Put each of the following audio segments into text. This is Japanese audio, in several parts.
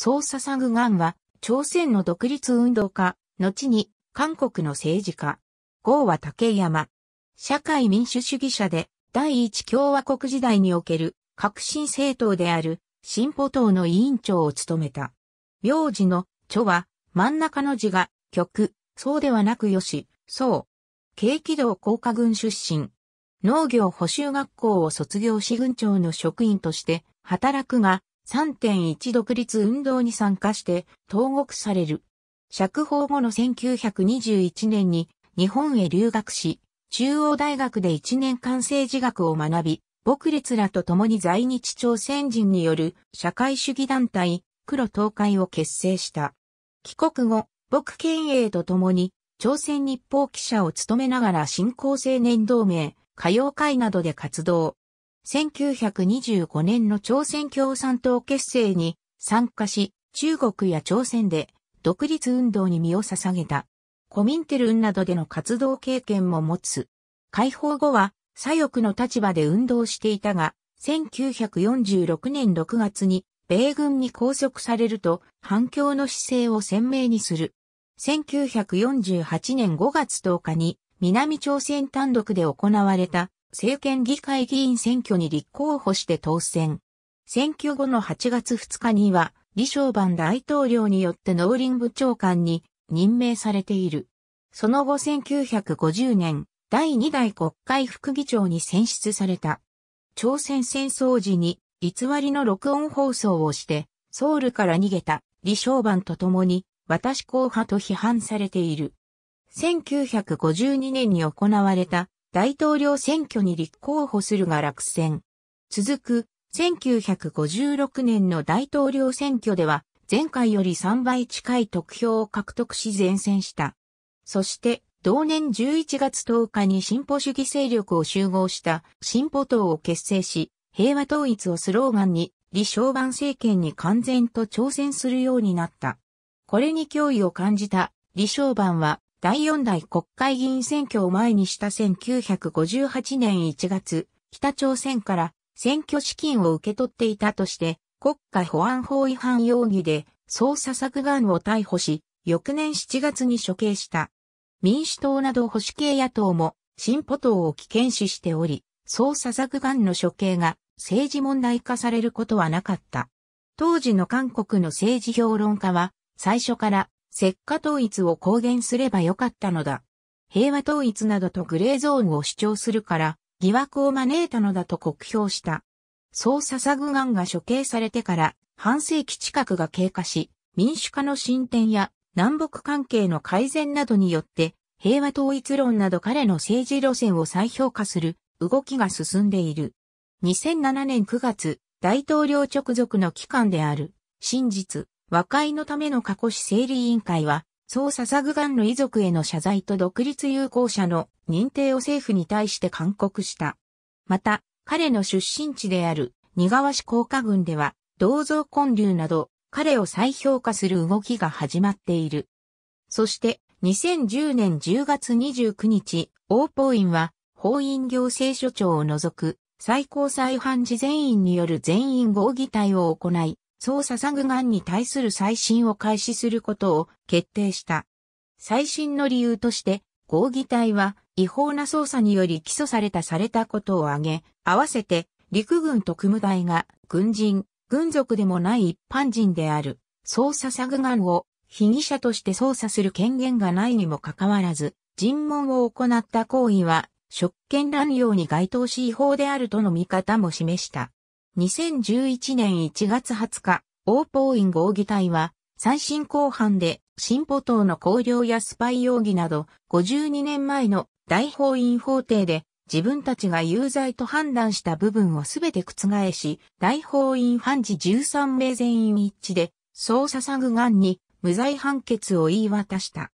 ソ・ササグ・ガンは、朝鮮の独立運動家、後に韓国の政治家。号は竹山。社会民主主義者で、第一共和国時代における革新政党である進歩党の委員長を務めた。名字の著は真ん中の字が極、そうではなくよし、そう。京畿道工科軍出身。農業補修学校を卒業し軍庁の職員として働くが 3.1 独立運動に参加して投獄される。釈放後の1921年に日本へ留学し、中央大学で1年間政治学を学び、朴烈らと共に在日朝鮮人による社会主義団体、黒東会を結成した。帰国後、朴建英と共に朝鮮日報記者を務めながら新興青年同盟、歌謡会などで活動。1925年の朝鮮共産党結成に参加し、中国や朝鮮で独立運動に身を捧げた。コミンテルンなどでの活動経験も持つ。解放後は左翼の立場で運動していたが、1946年6月に米軍に拘束されると反共の姿勢を鮮明にする。1948年5月10日に南朝鮮単独で行われた政権議会議員選挙に立候補して当選。選挙後の8月2日には李承晩大統領によって農林部長官に任命されている。その後1950年、第2代国会副議長に選出された。朝鮮戦争時に偽りの録音放送をして、ソウルから逃げた李承晩と共に、私工派と批判されている。1952年に行われた大統領選挙に立候補するが落選。続く1956年の大統領選挙では、前回より3倍近い得票を獲得し善戦した。そして、同年11月10日に進歩主義勢力を集合した進歩党を結成し、平和統一をスローガンに、李承晩政権に敢然と挑戦するようになった。これに脅威を感じた李承晩は、第4代国会議員選挙を前にした1958年1月、北朝鮮から選挙資金を受け取っていたとして、国家保安法違反容疑で、ソ・ササグ・ガンを逮捕し、翌年7月に処刑した。民主党など保守系野党も、進歩党を危険視しており、ソ・ササグ・ガンの処刑が政治問題化されることはなかった。当時の韓国の政治評論家は、最初から、石化統一を公言すればよかったのだ。平和統一などとグレーゾーンを主張するから、疑惑を招いたのだと酷評した。ソ・ササグ・ガンが処刑されてから半世紀近くが経過し、民主化の進展や南北関係の改善などによって平和統一論など彼の政治路線を再評価する動きが進んでいる。2007年9月、大統領直属の機関である真実和解のための過去史整理委員会は、ソ・ササグ・ガンの遺族への謝罪と独立友好者の認定を政府に対して勧告した。また、彼の出身地である仁川市江華郡では、銅像建立など、彼を再評価する動きが始まっている。そして、2010年10月29日、王法院は、法院行政処長を除く、最高裁判事全員による全員合議体を行い、ソ・ササグ・ガンに対する再審を開始することを決定した。再審の理由として、合議体は、違法な捜査により起訴されたことを挙げ、合わせて陸軍特務隊が軍人、軍属でもない一般人であるソ・ササグ・ガンを被疑者として捜査する権限がないにもかかわらず、尋問を行った行為は職権乱用に該当し違法であるとの見方も示した。2011年1月20日、王法院合議体は再審公判で進歩党の横領やスパイ容疑など52年前の大法院法廷で自分たちが有罪と判断した部分をすべて覆し、大法院判事13名全員一致で、ソ・ササグ・ガンに無罪判決を言い渡した。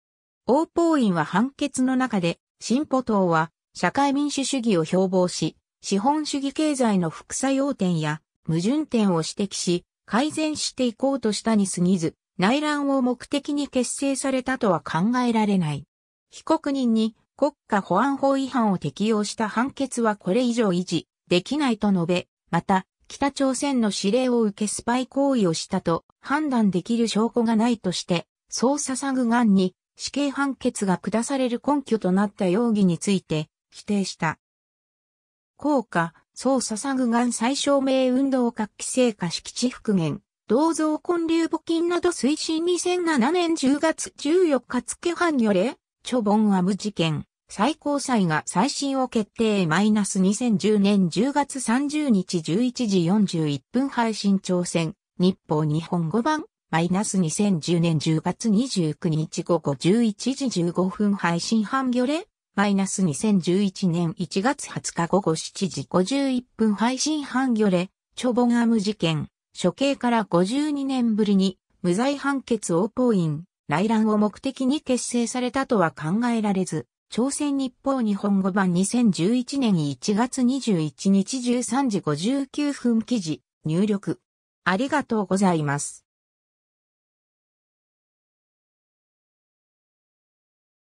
王法院は判決の中で、進歩党は社会民主主義を標榜し、資本主義経済の副作用点や矛盾点を指摘し、改善していこうとしたに過ぎず、内乱を目的に結成されたとは考えられない。被告人に、国家保安法違反を適用した判決はこれ以上維持できないと述べ、また、北朝鮮の指令を受けスパイ行為をしたと判断できる証拠がないとして、捜査サグガンに死刑判決が下される根拠となった容疑について否定した。効果、捜査サグガン再証明運動活気生化敷地復元、銅像建立募金など推進2007年10月14日付判よれ、チョ・ボンアム事件、最高裁が再審を決定-2010年10月30日11時41分配信朝鮮、日報日本語版、-2010 年10月29日午後11時15分配信判よれ、-2011 年1月20日午後7時51分配信判よれ、チョ・ボンアム事件、処刑から52年ぶりに無罪判決を押印内乱を目的に結成されたとは考えられず、朝鮮日報日本語版2011年1月21日13時59分記事、入力。ありがとうございます。